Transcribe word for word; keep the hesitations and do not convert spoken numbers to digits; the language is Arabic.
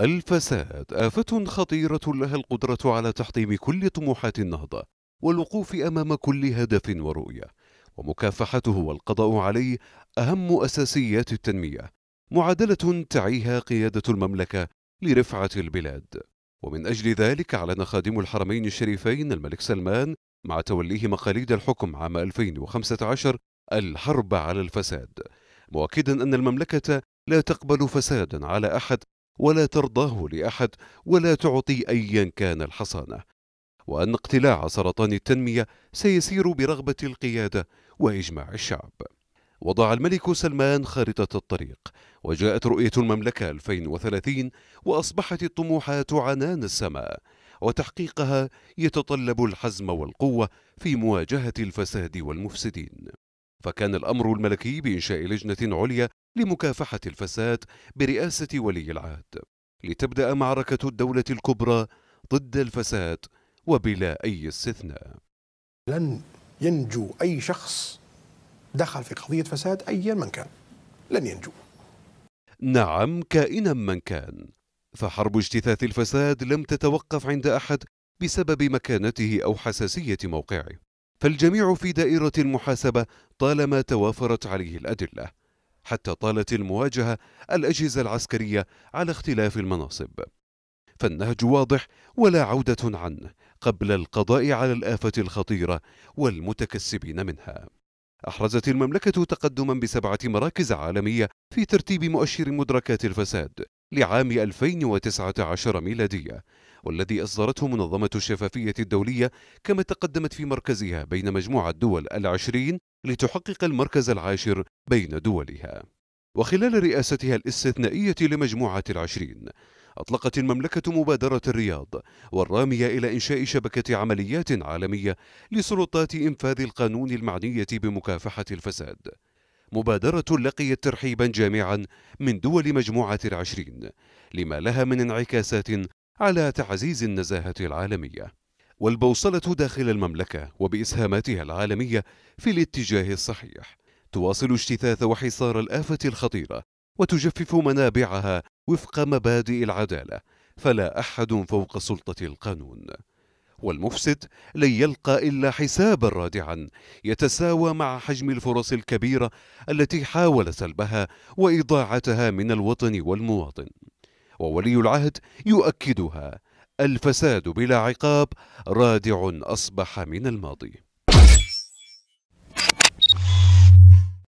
الفساد آفة خطيرة لها القدرة على تحطيم كل طموحات النهضة والوقوف أمام كل هدف ورؤية، ومكافحته والقضاء عليه أهم أساسيات التنمية، معادلة تعيها قيادة المملكة لرفعة البلاد. ومن أجل ذلك أعلن خادم الحرمين الشريفين الملك سلمان مع توليه مقاليد الحكم عام ألفين وخمسة عشر الحرب على الفساد، مؤكدا أن المملكة لا تقبل فسادا على أحد ولا ترضاه لأحد ولا تعطي أيا كان الحصانة، وأن اقتلاع سرطان التنمية سيسير برغبة القيادة وإجماع الشعب. وضع الملك سلمان خارطة الطريق، وجاءت رؤية المملكة ألفين وثلاثين، وأصبحت الطموحات عنان السماء، وتحقيقها يتطلب الحزم والقوة في مواجهة الفساد والمفسدين. فكان الأمر الملكي بإنشاء لجنة عليا لمكافحة الفساد برئاسة ولي العهد، لتبدأ معركة الدولة الكبرى ضد الفساد وبلا أي استثناء. لن ينجو أي شخص دخل في قضية فساد أيا من كان، لن ينجو، نعم كائنا من كان. فحرب اجتثاث الفساد لم تتوقف عند أحد بسبب مكانته أو حساسية موقعه، فالجميع في دائرة المحاسبة طالما توافرت عليه الأدلة، حتى طالت المواجهة الأجهزة العسكرية على اختلاف المناصب. فالنهج واضح ولا عودة عنه قبل القضاء على الآفة الخطيرة والمتكسبين منها. أحرزت المملكة تقدما بسبعة مراكز عالمية في ترتيب مؤشر مدركات الفساد لعام ألفين وتسعة عشر ميلادية، والذي أصدرته منظمة الشفافية الدولية كما تقدمت في مركزها بين مجموعة دول العشرين لتحقق المركز العاشر بين دولها. وخلال رئاستها الاستثنائية لمجموعة العشرين أطلقت المملكة مبادرة الرياض والرامية إلى إنشاء شبكة عمليات عالمية لسلطات إنفاذ القانون المعنية بمكافحة الفساد، مبادرة لقيت ترحيبا جامعا من دول مجموعة العشرين لما لها من انعكاسات على تعزيز النزاهة العالمية والبوصلة داخل المملكة وبإسهاماتها العالمية في الاتجاه الصحيح، تواصل اجتثاث وحصار الآفة الخطيرة وتجفف منابعها وفق مبادئ العدالة، فلا أحد فوق سلطة القانون. والمفسد لن يلقى إلا حسابا رادعا يتساوى مع حجم الفرص الكبيرة التي حاول سلبها وإضاعتها من الوطن والمواطن. وولي العهد يؤكدها: الفساد بلا عقاب رادع أصبح من الماضي.